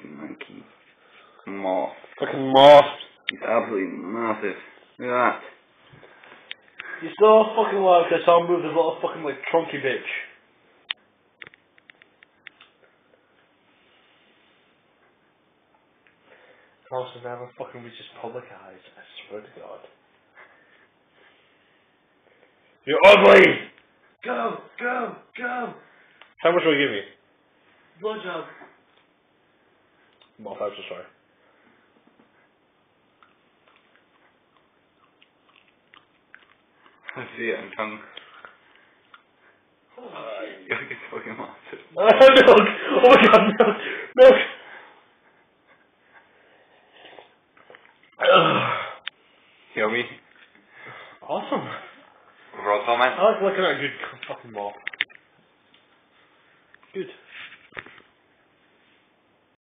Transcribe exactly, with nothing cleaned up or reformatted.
fucking monkey. Moth. Fucking moth. It's absolutely massive. Look at that. You saw fucking like a sound move, there's a lot of fucking like trunky bitch. Also never fucking reaches public eyes, I swear to God. You're ugly! Go! Go! Go! How much will you give me? Blowjob. Moth, I'm so sorry. I see it on tongue. Oh, uh, you're fucking massive. Oh, milk! Oh my God, milk! Milk! Yummy. Awesome. Overall, man. I like looking at a good fucking moth. Good.